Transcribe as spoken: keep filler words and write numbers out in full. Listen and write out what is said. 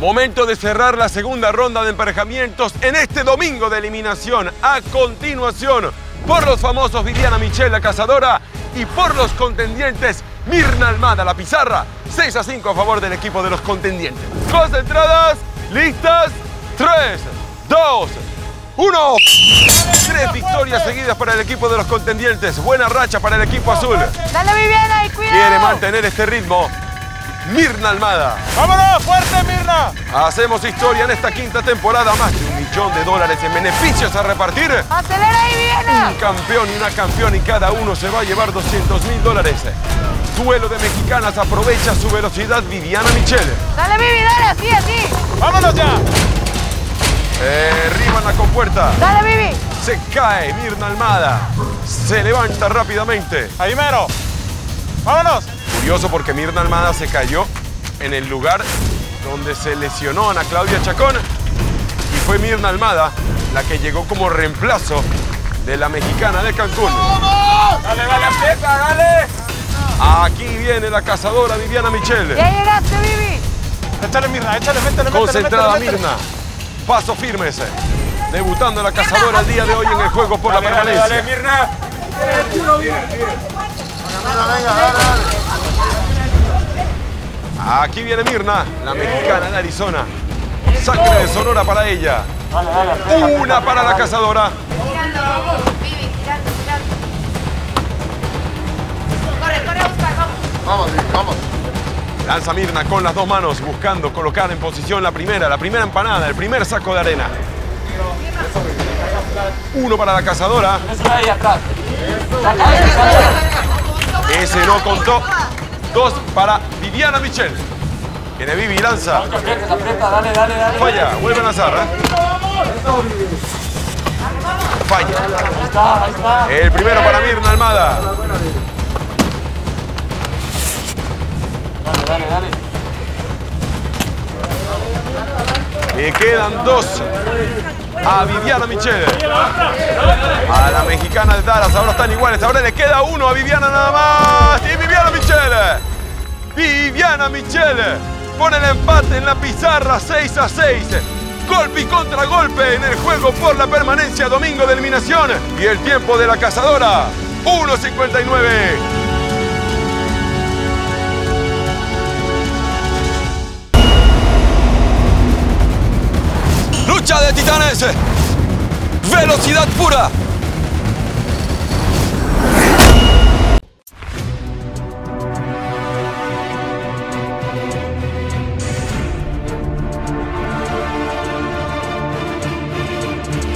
Momento de cerrar la segunda ronda de emparejamientos en este domingo de eliminación. A continuación, por los famosos Viviana Michelle, la cazadora, y por los contendientes Mirna Almada, la pizarra. seis a cinco a favor del equipo de los contendientes. Concentradas, listas, tres, dos, uno. Tres victorias seguidas para el equipo de los contendientes. Buena racha para el equipo azul. Dale, Viviana, y cuidado. Quiere mantener este ritmo Mirna Almada. ¡Vámonos! ¡Fuerte, Mirna! Hacemos historia en esta quinta temporada. Más de un millón de dólares en beneficios a repartir. ¡Acelera ahí, Viviana! Un campeón y una campeona y cada uno se va a llevar doscientos mil dólares. Duelo de mexicanas, aprovecha su velocidad Viviana Michelle. ¡Dale, Vivi, dale! ¡Así, así! ¡Vámonos ya! Eh, riban la compuerta. ¡Dale, Vivi! Se cae Mirna Almada. Se levanta rápidamente. ¡Ahí mero! ¡Vámonos! Curioso porque Mirna Almada se cayó en el lugar donde se lesionó Ana Claudia Chacón y fue Mirna Almada la que llegó como reemplazo de la mexicana de Cancún. ¡Vamos! ¡Dale, dale, aprieta, dale! Aquí viene la cazadora Viviana Michelle. ¡Ya llegaste, Vivi! ¡Échale, Mirna, échale, métele, métele! Concentrada, métele, métele. Mirna. Paso firme ese. Debutando la cazadora el día de hoy en el juego por dale, la permanencia. ¡Dale, dale, Mirna! ¡Venga, venga, dale, dale! Aquí viene Mirna, la mexicana de Arizona. Sangre de Sonora para ella. Una para la cazadora. Corre, corre, busca, vamos. Vamos, vamos. Lanza Mirna con las dos manos, buscando colocar en posición la primera, la primera empanada, el primer saco de arena. Uno para la cazadora. Ese no contó. Dos para Viviana Michelle. Viene Vivi, lanza. Falla, vuelve a lanzar. ¿eh? Falla. El primero para Mirna Almada. Le quedan dos a Viviana Michelle. A la mexicana de Dallas, ahora están iguales. Ahora le queda uno a Viviana nada más. Y Viviana Michelle. Viviana Michelle pone el empate en la pizarra, seis a seis. Golpe y contragolpe en el juego por la permanencia, domingo de eliminación. Y el tiempo de la cazadora, uno cincuenta y nueve. Lucha de titanes. Velocidad pura.